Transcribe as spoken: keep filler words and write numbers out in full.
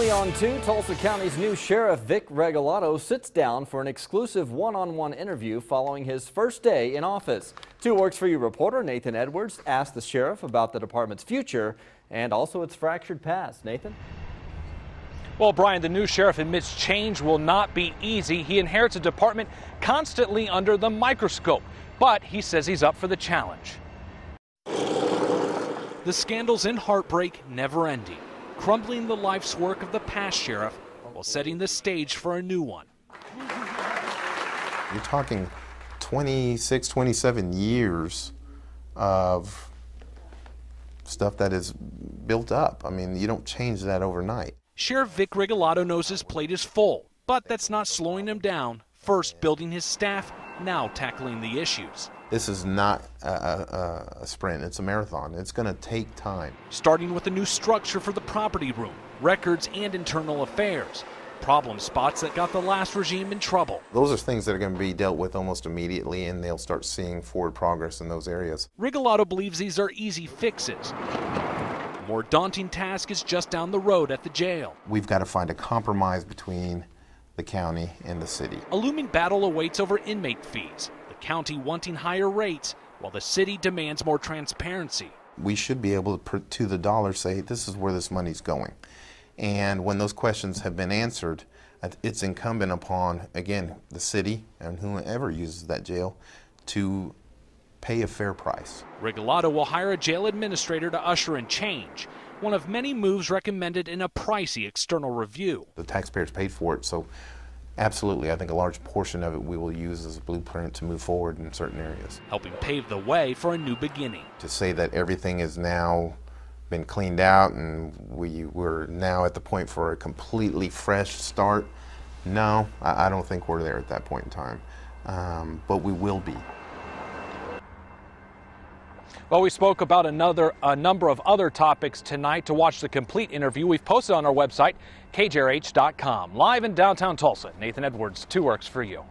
On two, Tulsa County's new sheriff, Vic Regalado, sits down for an exclusive one-on-one interview following his first day in office. Two Works for You reporter Nathan Edwards asked the sheriff about the department's future and also its fractured past. Nathan? Well, Brian, the new sheriff admits change will not be easy. He inherits a department constantly under the microscope, but he says he's up for the challenge. The scandals and heartbreak never ending, Crumbling the life's work of the past sheriff while setting the stage for a new one. You're talking twenty-six, twenty-seven years of stuff that is built up. I mean, you don't change that overnight. Sheriff Vic Regalado knows his plate is full, but that's not slowing him down. First building his staff, now tackling the issues. This is not a, a, a sprint, it's a marathon. It's gonna take time. Starting with a new structure for the property room, records and internal affairs, problem spots that got the last regime in trouble. Those are things that are gonna be dealt with almost immediately, and they'll start seeing forward progress in those areas. Regalado believes these are easy fixes. The more daunting task is just down the road at the jail. We've gotta find a compromise between the county and the city. A looming battle awaits over inmate fees, county wanting higher rates while the city demands more transparency. We should be able to, to the dollar, say this is where this money's going, and when those questions have been answered, it's incumbent upon, again, the city and whoever uses that jail to pay a fair price. Regalado will hire a jail administrator to usher in change, one of many moves recommended in a pricey external review. The taxpayers paid for it, so absolutely, I think a large portion of it we will use as a blueprint to move forward in certain areas. Helping pave the way for a new beginning. To say that everything has now been cleaned out and we, we're now at the point for a completely fresh start, no, I, I don't think we're there at that point in time, um, but we will be. Well, we spoke about another a number of other topics tonight. To watch the complete interview, we've posted on our website, K J R H dot com. Live in downtown Tulsa, Nathan Edwards, Two Works for You.